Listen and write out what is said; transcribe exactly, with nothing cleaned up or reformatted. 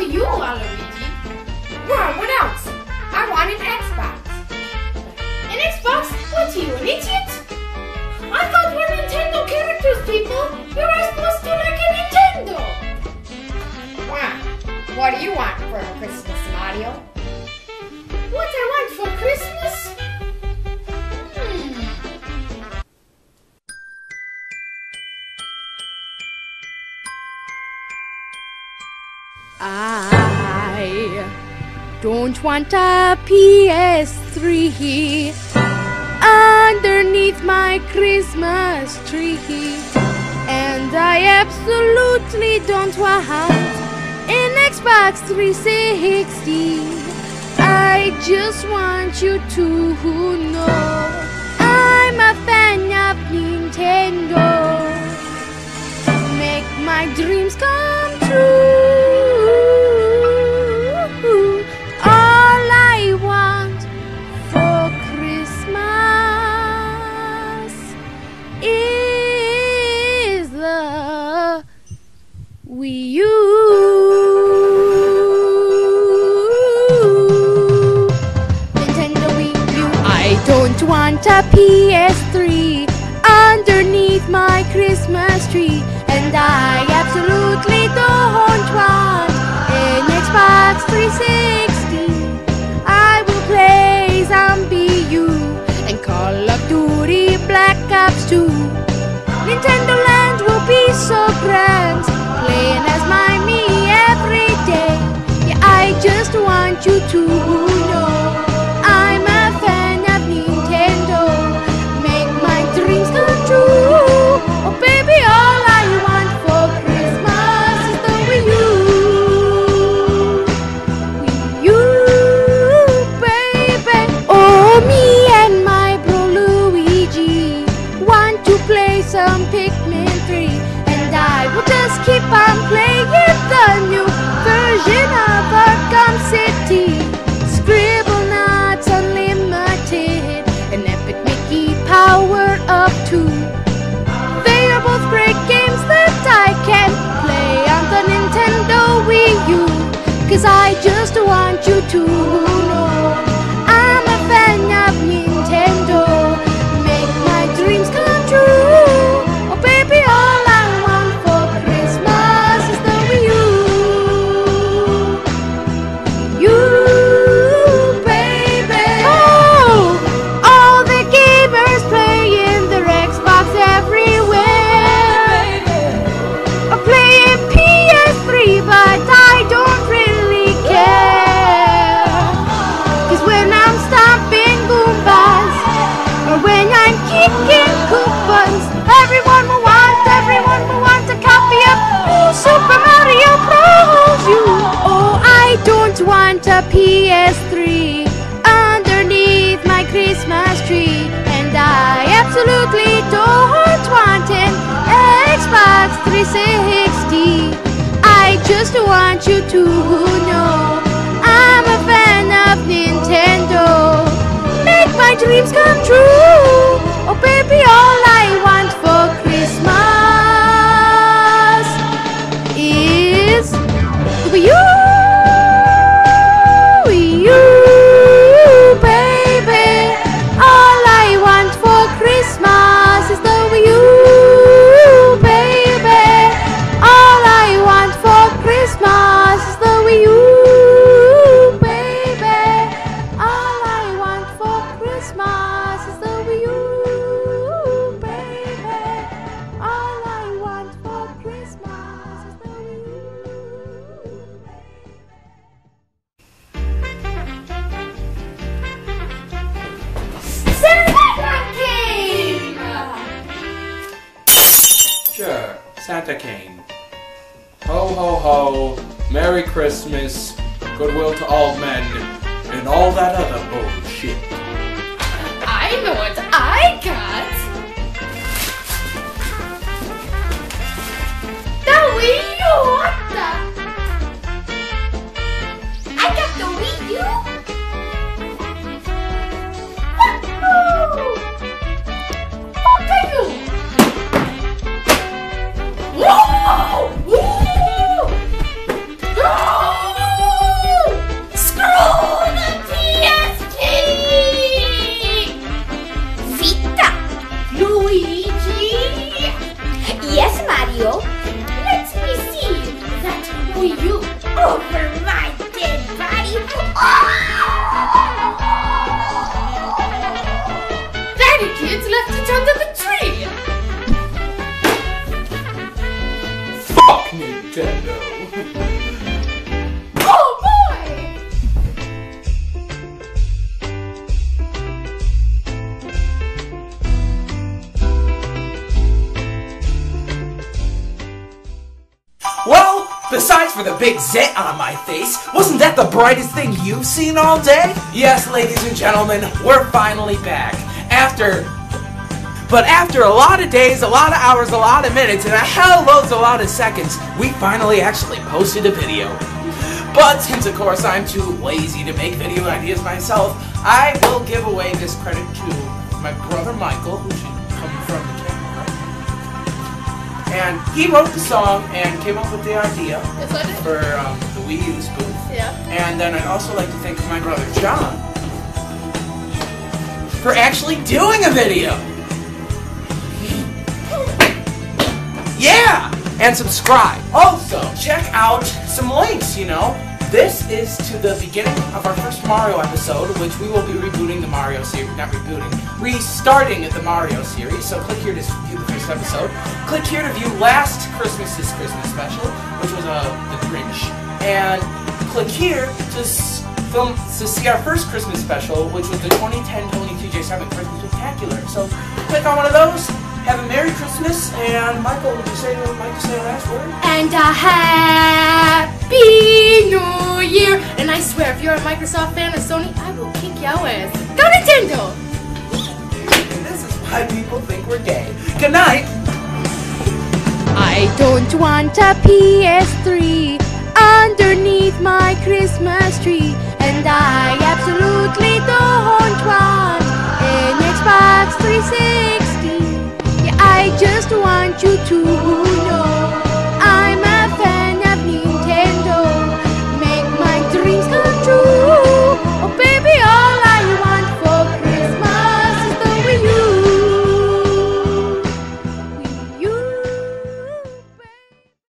about you, Luigi. Mom, what else? I want an Xbox. An Xbox? What are you, an idiot? I thought we're Nintendo characters, people. You're all supposed to like a Nintendo. Wow. What do you want for Christmas, Mario? What I want for Christmas? I don't want a P S three underneath my Christmas tree, and I absolutely don't want an Xbox three sixty. I just want you to know I'm a fan of Nintendo. Make my dreams come true. Wii U. Nintendo Wii U. I don't want a P S three underneath my Christmas tree, and I absolutely don't want an Xbox three sixty. I will play Zombie U and Call of Duty Black Ops two. Nintendo Land will be so grand, playing as my me every day. Yeah, I just want you to know I'm a fan of Nintendo. Make my dreams come true. Oh baby, all I want for Christmas is the Wii U. Wii U, baby. Oh, me and my bro Luigi want to play some Pikmin three, and I will just keep I'm playing the new version of Arkham City. Scribble knots unlimited, an epic Mickey power up too. They are both great games that I can play on the Nintendo Wii U. Cause I just want you to know I'm a fan of Nintendo. Make my dreams come true. Oh baby, all I want for Christmas is the Wii U. You, baby. Oh, all the gamers playing their Xbox everywhere. I'm playing P S three, but I don't really care. Cause when I'm stomping Goombas, or when I'm kicking Koopas, everyone will want, everyone will want a copy of Super Mario Bros. U. Oh, I don't want a P S three underneath my Christmas tree, and I absolutely don't want an Xbox three sixty. I just want you to know I'm a fan of Nintendo. Make my dreams come true. Oh baby, all I want for Christmas is the Wii U. Wii U, baby. All I want for Christmas is the Wii U, baby. All I want for Christmas is the Wii U, baby. All I want for Christmas is the Wii U, baby. All I want for Christmas is the Wii U, baby. Santa came! Sure, Santa came. Ho ho ho, Merry Christmas, goodwill to all men, and all that other bullshit. I know what I got. The Wii U. What the? I got the Wii U. Woohoo! What are you? Whoa! Woo! No! Daddy Kids left it under the tree! Fuck Nintendo! Oh boy! Well, besides for the big zit on my face, wasn't that the brightest thing you've seen all day? Yes, ladies and gentlemen, we're finally back. After, but after a lot of days, a lot of hours, a lot of minutes, and a hell loads, a lot of seconds, we finally actually posted a video. But since, of course, I'm too lazy to make video ideas myself, I will give away this credit to my brother Michael, who should come from the camera. And he wrote the song and came up with the idea for um, the Wii U spoof. Yeah. And then I'd also like to thank my brother John for actually doing a video! Yeah! And subscribe! Also, check out some links, you know? This is to the beginning of our first Mario episode, which we will be rebooting the Mario series, not rebooting, restarting at the Mario series, so click here to view the first episode. Click here to view last Christmas's Christmas special, which was uh, the Grinch, and click here to s film to see our first Christmas special, which was the twenty ten Tony T J seven Christmas Spectacular. So click on one of those, have a Merry Christmas, and Michael, would you say would like to say a last word? And a Happy New Year! And I swear, if you're a Microsoft fan or Sony, I will kick your ass. Go Nintendo! And this is why people think we're gay. Good night! I don't want a P S three underneath my Christmas tree. And I absolutely don't want an Xbox three sixty. Yeah, I just want you to